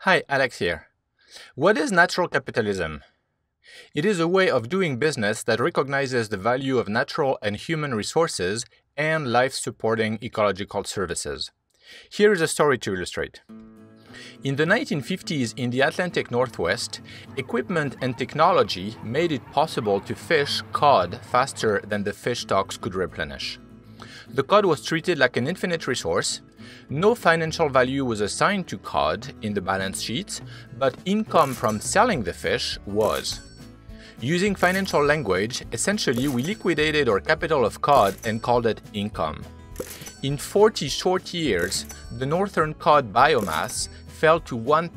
Hi, Alex here. What is natural capitalism? It is a way of doing business that recognizes the value of natural and human resources and life-supporting ecological services. Here is a story to illustrate. In the 1950s in the Atlantic Northwest, equipment and technology made it possible to fish cod faster than the fish stocks could replenish. The cod was treated like an infinite resource. No financial value was assigned to cod in the balance sheets, but income from selling the fish was. Using financial language, essentially we liquidated our capital of cod and called it income. In 40 short years, the northern cod biomass fell to 1%,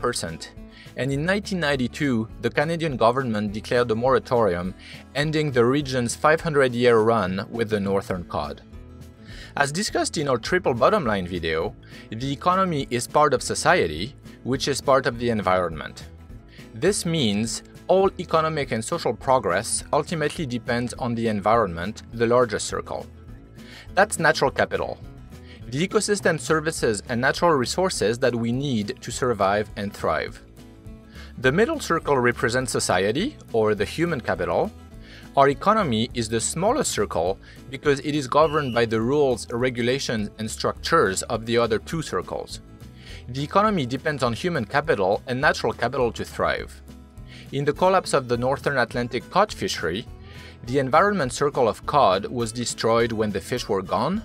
and in 1992, the Canadian government declared a moratorium, ending the region's 500-year run with the northern cod. As discussed in our triple bottom line video, the economy is part of society, which is part of the environment. This means all economic and social progress ultimately depends on the environment, the larger circle. That's natural capital. The ecosystem services and natural resources that we need to survive and thrive. The middle circle represents society, or the human capital. Our economy is the smallest circle because it is governed by the rules, regulations, and structures of the other two circles. The economy depends on human capital and natural capital to thrive. In the collapse of the Northern Atlantic cod fishery, the environment circle of cod was destroyed when the fish were gone.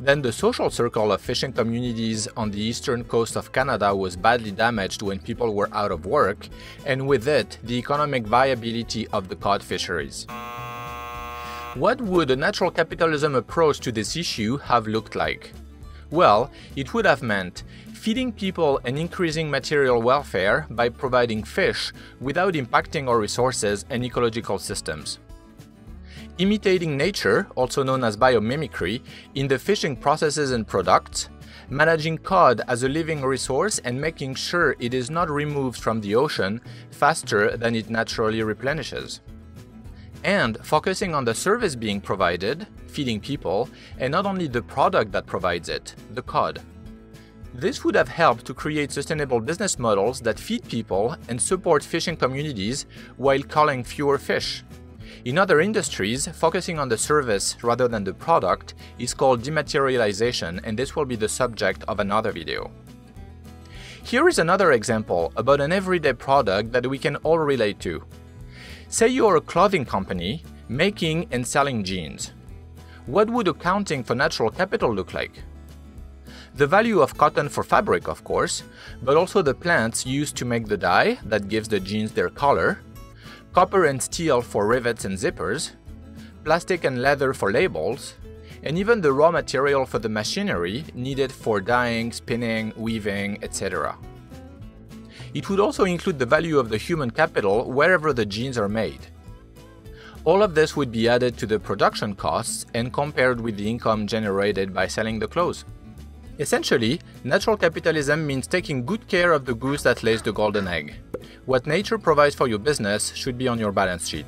Then the social circle of fishing communities on the eastern coast of Canada was badly damaged when people were out of work, and with it, the economic viability of the cod fisheries. What would a natural capitalism approach to this issue have looked like? Well, it would have meant feeding people and increasing material welfare by providing fish without impacting our resources and ecological systems. Imitating nature, also known as biomimicry, in the fishing processes and products, managing cod as a living resource and making sure it is not removed from the ocean faster than it naturally replenishes. And focusing on the service being provided, feeding people, and not only the product that provides it, the cod. This would have helped to create sustainable business models that feed people and support fishing communities while culling fewer fish. In other industries, focusing on the service rather than the product is called dematerialization, and this will be the subject of another video. Here is another example about an everyday product that we can all relate to. Say you are a clothing company making and selling jeans. What would accounting for natural capital look like? The value of cotton for fabric, of course, but also the plants used to make the dye that gives the jeans their color, copper and steel for rivets and zippers, plastic and leather for labels, and even the raw material for the machinery needed for dyeing, spinning, weaving, etc. It would also include the value of the human capital wherever the jeans are made. All of this would be added to the production costs and compared with the income generated by selling the clothes. Essentially, natural capitalism means taking good care of the goose that lays the golden egg. What nature provides for your business should be on your balance sheet.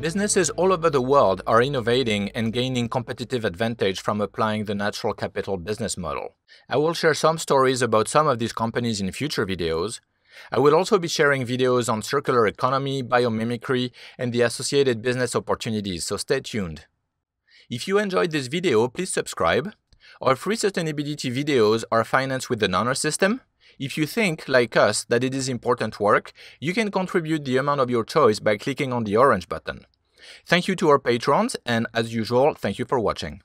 Businesses all over the world are innovating and gaining competitive advantage from applying the natural capital business model. I will share some stories about some of these companies in future videos. I will also be sharing videos on circular economy, biomimicry, and the associated business opportunities, so stay tuned. If you enjoyed this video, please subscribe. Our free sustainability videos are financed with the Northern system. If you think, like us, that it is important work, you can contribute the amount of your choice by clicking on the orange button. Thank you to our patrons, and as usual, thank you for watching.